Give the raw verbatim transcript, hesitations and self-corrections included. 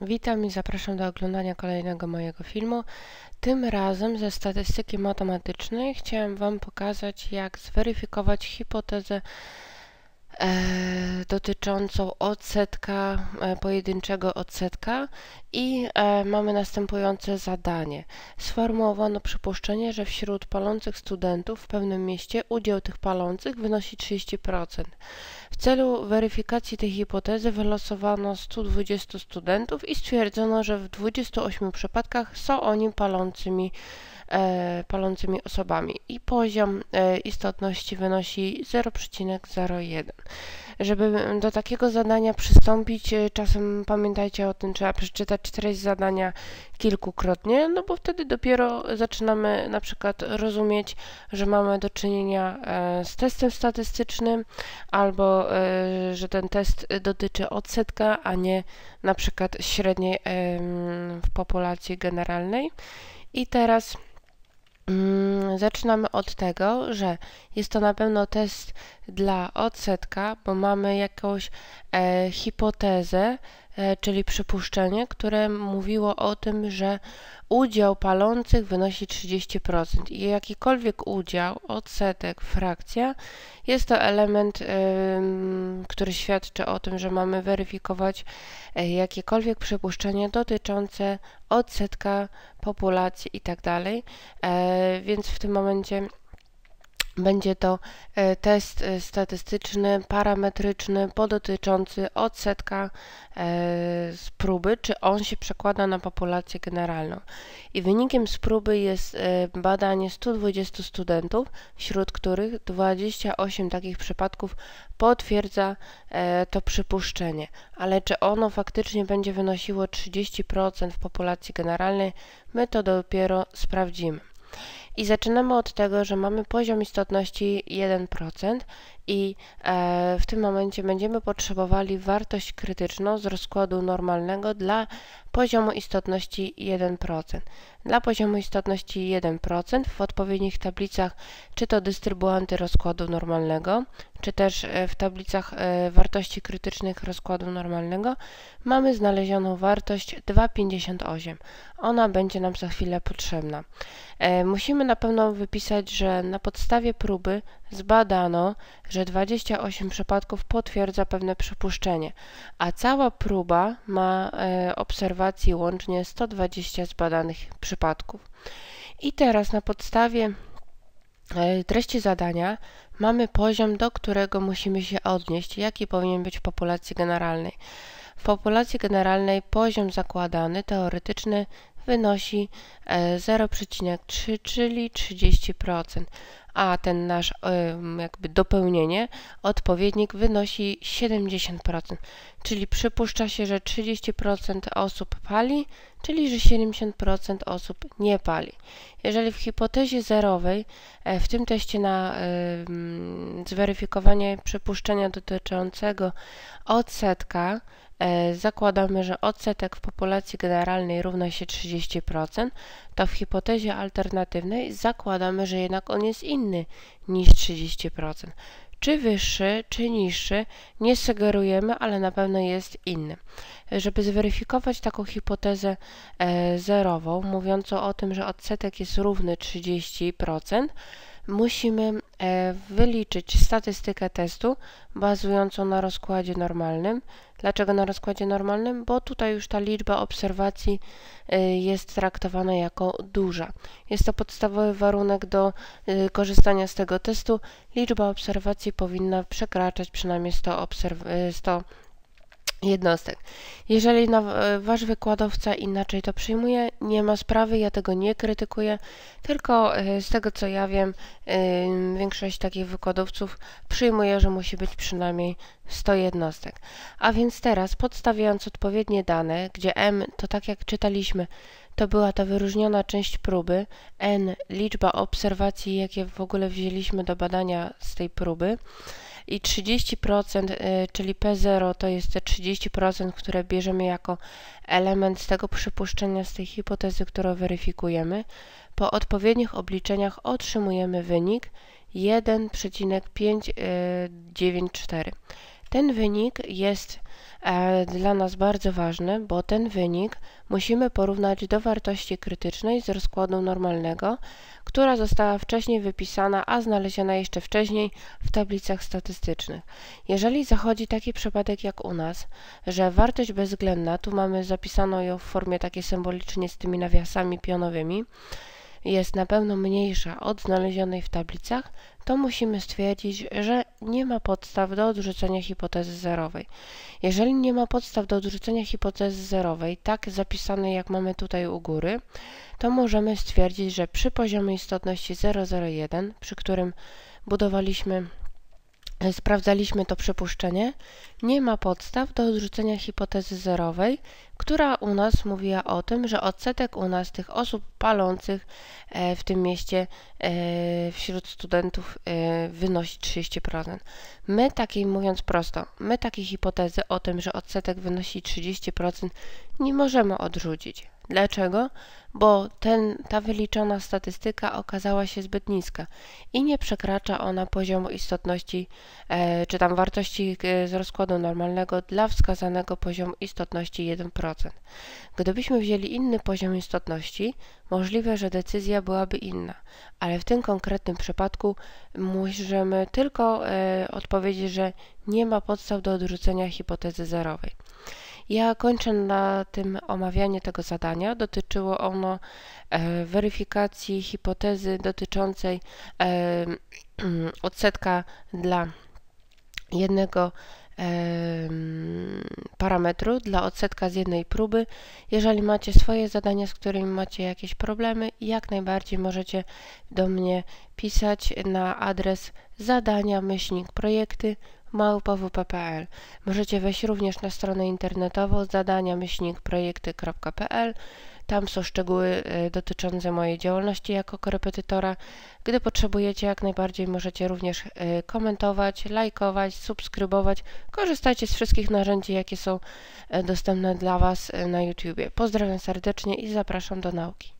Witam i zapraszam do oglądania kolejnego mojego filmu. Tym razem ze statystyki matematycznej chciałem Wam pokazać, jak zweryfikować hipotezę e, dotyczącą odsetka, e, pojedynczego odsetka i e, mamy następujące zadanie. Sformułowano przypuszczenie, że wśród palących studentów w pewnym mieście udział tych palących wynosi trzydzieści procent. W celu weryfikacji tej hipotezy wylosowano stu dwudziestu studentów i stwierdzono, że w dwudziestu ośmiu przypadkach są oni palącymi, e, palącymi osobami i poziom e, istotności wynosi zero przecinek zero jeden. Żeby do takiego zadania przystąpić, czasem pamiętajcie o tym, trzeba przeczytać treść zadania kilkukrotnie, no bo wtedy dopiero zaczynamy na przykład rozumieć, że mamy do czynienia e, z testem statystycznym albo że ten test dotyczy odsetka, a nie na przykład średniej w populacji generalnej. I teraz zaczynamy od tego, że jest to na pewno test dla odsetka, bo mamy jakąś hipotezę, czyli przypuszczenie, które mówiło o tym, że udział palących wynosi trzydzieści procent i jakikolwiek udział, odsetek, frakcja, jest to element, który świadczy o tym, że mamy weryfikować jakiekolwiek przypuszczenie dotyczące odsetka, populacji itd. Więc w tym momencie będzie to test statystyczny, parametryczny, dotyczący odsetka z próby, czy on się przekłada na populację generalną. I wynikiem z próby jest badanie stu dwudziestu studentów, wśród których dwadzieścia osiem takich przypadków potwierdza to przypuszczenie. Ale czy ono faktycznie będzie wynosiło trzydzieści procent w populacji generalnej, my to dopiero sprawdzimy. I zaczynamy od tego, że mamy poziom istotności jeden procent i e, w tym momencie będziemy potrzebowali wartość krytyczną z rozkładu normalnego dla poziomu istotności jeden procent. Dla poziomu istotności jeden procent w odpowiednich tablicach, czy to dystrybuanty rozkładu normalnego, czy też w tablicach e, wartości krytycznych rozkładu normalnego, mamy znalezioną wartość dwa przecinek pięćdziesiąt osiem. Ona będzie nam za chwilę potrzebna. E, musimy na pewno wypisać, że na podstawie próby zbadano, że dwadzieścia osiem przypadków potwierdza pewne przypuszczenie, a cała próba ma e, obserwacji łącznie sto dwadzieścia zbadanych przypadków. I teraz na podstawie e, treści zadania mamy poziom, do którego musimy się odnieść, jaki powinien być w populacji generalnej. W populacji generalnej poziom zakładany, teoretyczny, wynosi zero przecinek trzy, czyli trzydzieści procent, a ten nasz jakby dopełnienie, odpowiednik, wynosi siedemdziesiąt procent, czyli przypuszcza się, że trzydzieści procent osób pali, czyli że siedemdziesiąt procent osób nie pali. Jeżeli w hipotezie zerowej, w tym teście na zweryfikowanie przypuszczenia dotyczącego odsetka, zakładamy, że odsetek w populacji generalnej równa się trzydzieści procent, to w hipotezie alternatywnej zakładamy, że jednak on jest inny niż trzydzieści procent. Czy wyższy, czy niższy, nie sugerujemy, ale na pewno jest inny. Żeby zweryfikować taką hipotezę e, zerową, mówiącą o tym, że odsetek jest równy trzydzieści procent, musimy e, wyliczyć statystykę testu bazującą na rozkładzie normalnym. Dlaczego na rozkładzie normalnym? Bo tutaj już ta liczba obserwacji e, jest traktowana jako duża. Jest to podstawowy warunek do e, korzystania z tego testu. Liczba obserwacji powinna przekraczać przynajmniej sto, obserw sto jednostek. Jeżeli na, wasz wykładowca inaczej to przyjmuje, nie ma sprawy, ja tego nie krytykuję, tylko z tego co ja wiem, większość takich wykładowców przyjmuje, że musi być przynajmniej sto jednostek. A więc teraz, podstawiając odpowiednie dane, gdzie m to, tak jak czytaliśmy, to była ta wyróżniona część próby, n liczba obserwacji, jakie w ogóle wzięliśmy do badania z tej próby, i trzydzieści procent, czyli P zero, to jest te trzydzieści procent, które bierzemy jako element z tego przypuszczenia, z tej hipotezy, którą weryfikujemy. Po odpowiednich obliczeniach otrzymujemy wynik jeden przecinek pięć dziewięć cztery. Ten wynik jest e, dla nas bardzo ważny, bo ten wynik musimy porównać do wartości krytycznej z rozkładu normalnego, która została wcześniej wypisana, a znaleziona jeszcze wcześniej w tablicach statystycznych. Jeżeli zachodzi taki przypadek jak u nas, że wartość bezwzględna, tu mamy zapisaną ją w formie takiej symbolicznie z tymi nawiasami pionowymi, jest na pewno mniejsza od znalezionej w tablicach, to musimy stwierdzić, że nie ma podstaw do odrzucenia hipotezy zerowej. Jeżeli nie ma podstaw do odrzucenia hipotezy zerowej, tak zapisanej jak mamy tutaj u góry, to możemy stwierdzić, że przy poziomie istotności zero przecinek zero jeden, przy którym budowaliśmy, sprawdzaliśmy to przypuszczenie, nie ma podstaw do odrzucenia hipotezy zerowej, która u nas mówiła o tym, że odsetek u nas tych osób palących w tym mieście wśród studentów wynosi trzydzieści procent. My takiej, mówiąc prosto, my takiej hipotezy o tym, że odsetek wynosi trzydzieści procent, nie możemy odrzucić. Dlaczego? Bo ten, ta wyliczona statystyka okazała się zbyt niska i nie przekracza ona poziomu istotności e, czy tam wartości z rozkładu normalnego dla wskazanego poziomu istotności jeden procent. Gdybyśmy wzięli inny poziom istotności, możliwe, że decyzja byłaby inna, ale w tym konkretnym przypadku możemy tylko e, odpowiedzieć, że nie ma podstaw do odrzucenia hipotezy zerowej. Ja kończę na tym omawianie tego zadania. Dotyczyło ono e, weryfikacji hipotezy dotyczącej e, odsetka dla jednego e, parametru, dla odsetka z jednej próby. Jeżeli macie swoje zadania, z którymi macie jakieś problemy, jak najbardziej możecie do mnie pisać na adres zadania myślnik projekty małpa w p kropka p l. Możecie wejść również na stronę internetową zadania myślnik projekty kropka p l. Tam są szczegóły dotyczące mojej działalności jako korepetytora. Gdy potrzebujecie, jak najbardziej możecie również komentować, lajkować, subskrybować. Korzystajcie z wszystkich narzędzi, jakie są dostępne dla Was na YouTubie. Pozdrawiam serdecznie i zapraszam do nauki.